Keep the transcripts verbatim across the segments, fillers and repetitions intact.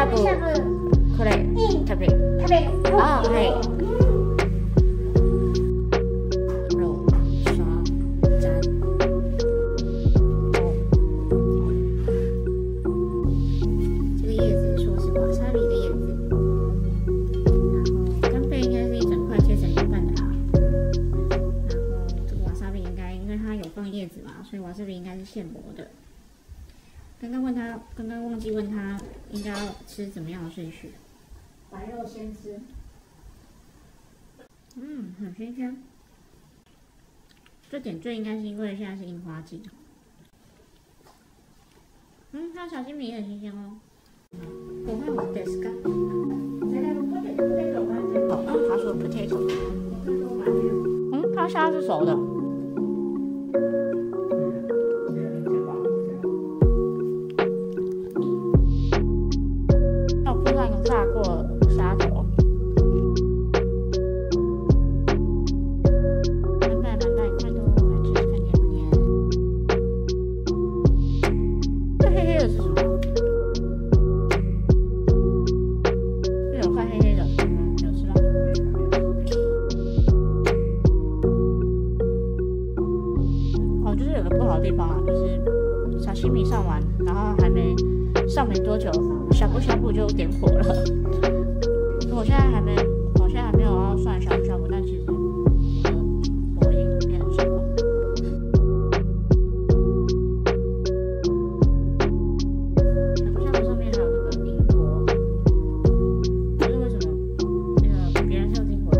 ゃぶ、これ食べる。食べる。あ、はい。所以瓦萨比应该是现磨的。刚刚问他，刚刚忘记问他应该要吃怎么样的顺序。白肉先吃。嗯，很新鲜。这点缀应该是因为现在是樱花季。嗯，它小西米也很新鲜哦。我看我的是干。哦，他说 potato。嗯，它虾是熟的。 炸过虾头，蓝白蓝白块多，来吃吃看甜不甜？这黑黑的是什么？这有块黑黑的，嗯，有吃到。哦，就是有个不好的地方啊，就是沙西米上完，然后还没上没多久。 小布小布就点火了，我现在还没，我现在还没有要算小布小布，但其实我我已经变熟了。小布小布上面还有那个冰箔，不知为什么那个别人是用冰箔的。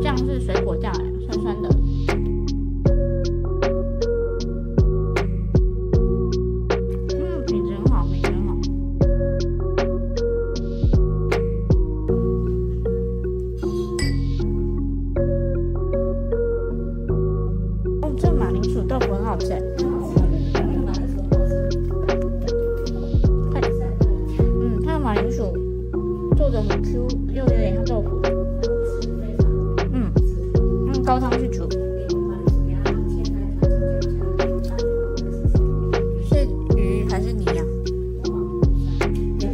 酱是水果酱，酸酸的。嗯，品质很好，品质很好。哦，这马铃薯豆腐很好吃。看，嗯，它的马铃薯做的很 Q， 又有点像豆腐。 高汤去煮，是鱼还是泥呀？泥。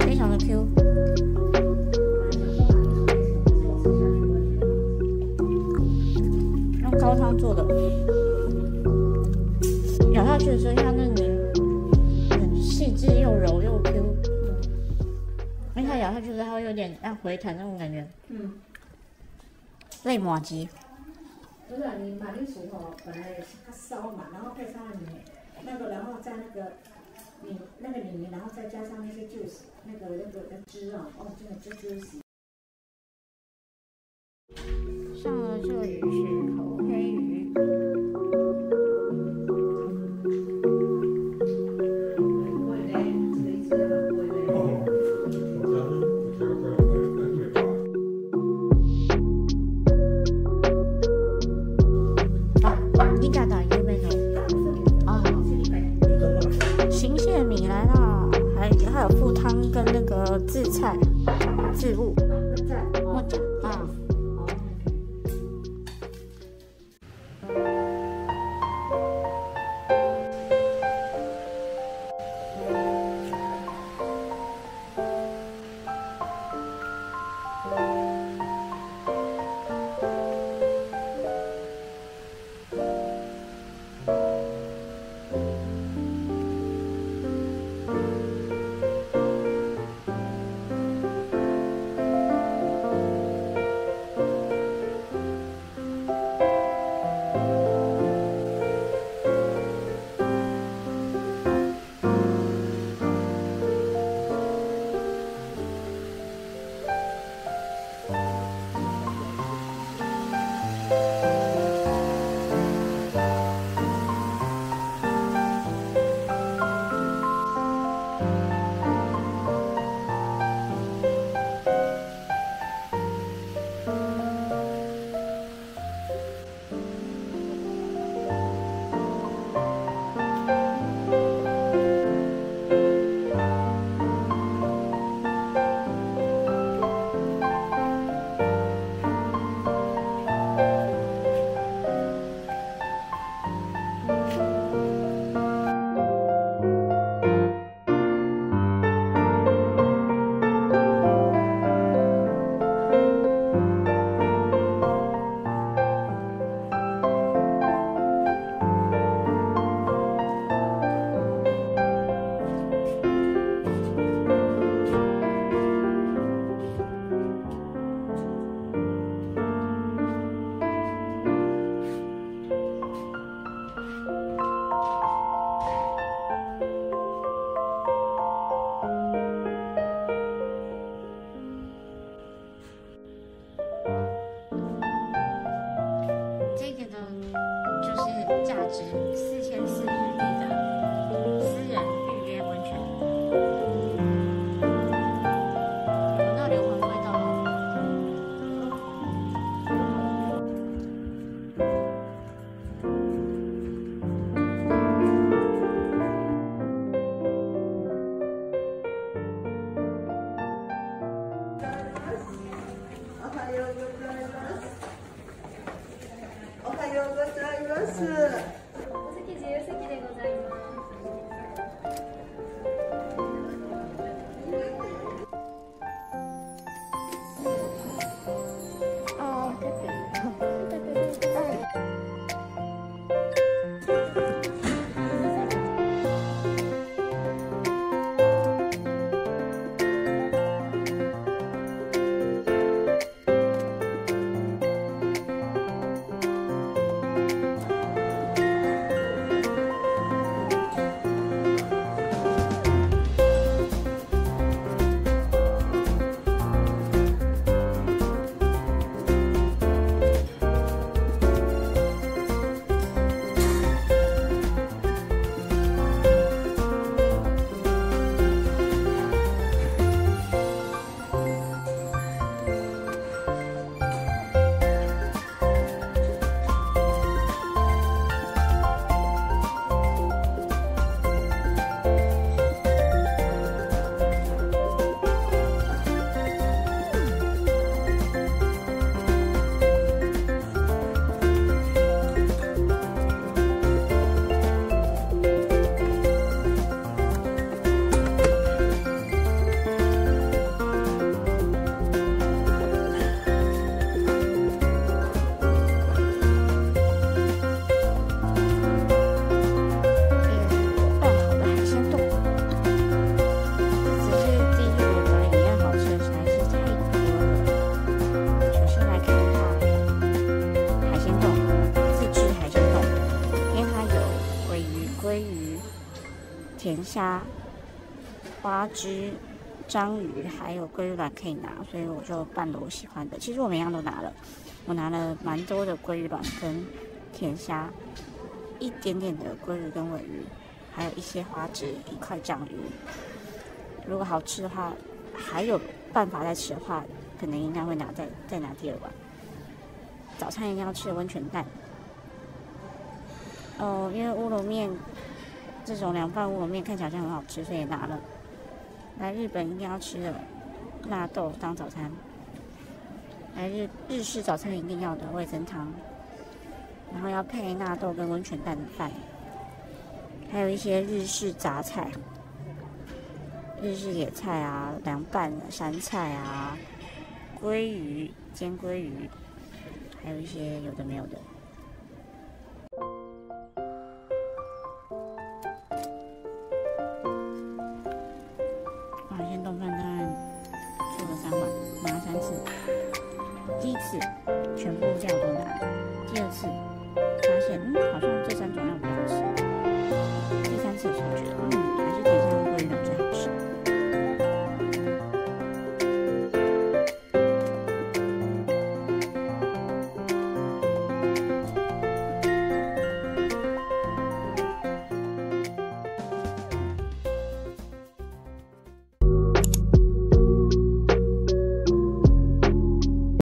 非常的 Q。用高汤做的，咬下去的时候，它那泥很细致又柔又 Q。 因为它咬下去之后有点像回弹那种感觉，嗯，类麻糬。不是你马铃薯哦，本来它烧嘛，然后配上米，那个然后再那个米那个米，然后再加上那些 juice， 那个那个汁啊，哦，真的真 juicy。上了这鱼是口黑鱼。 跟那个自菜、自物、莫讲啊。执迷四千四日内的私人预约温泉。我们的灵魂归到了。 おはようございます。お席自由席でございます。あ甜虾、花枝、章鱼还有鲑鱼卵可以拿，所以我就办了我喜欢的。其实我每样都拿了，我拿了蛮多的鲑鱼卵跟甜虾，一点点的鲑鱼跟尾鱼，还有一些花枝、一块章鱼。如果好吃的话，还有办法再吃的话，可能应该会拿再再拿第二碗。早餐一定要吃的温泉蛋。哦，因为乌龙面。 这种凉拌乌龙面看起来就很好吃，所以拿了。来日本一定要吃的纳豆当早餐，来日日式早餐一定要的味噌汤，然后要配纳豆跟温泉蛋的饭，还有一些日式杂菜，日式野菜啊、凉拌的山菜啊、鲑鱼、煎鲑鱼，还有一些有的没有的。 第一次全部料都拿，第二次发现，嗯，好像这三种料比较好吃。